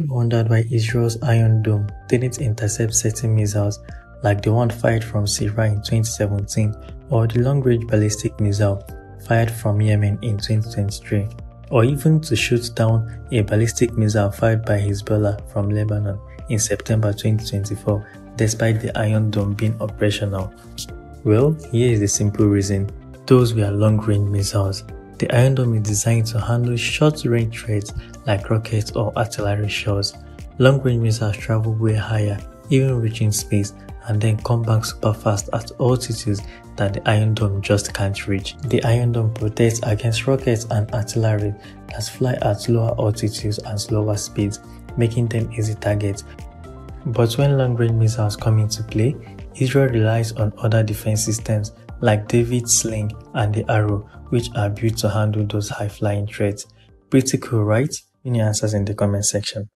Wondered by Israel's Iron Dome didn't intercept certain missiles like the one fired from Syria in 2017 or the long-range ballistic missile fired from Yemen in 2023, or even to shoot down a ballistic missile fired by Hezbollah from Lebanon in September 2024 despite the Iron Dome being operational. Well, here is the simple reason. Those were long-range missiles. The Iron Dome is designed to handle short-range threats like rockets or artillery shots. Long-range missiles travel way higher, even reaching space, and then come back super fast at altitudes that the Iron Dome just can't reach. The Iron Dome protects against rockets and artillery that fly at lower altitudes and slower speeds, making them easy targets. But when long-range missiles come into play, Israel relies on other defense systems like David's Sling and the Arrow, which are built to handle those high-flying threats. Pretty cool, right? Any answers in the comment section.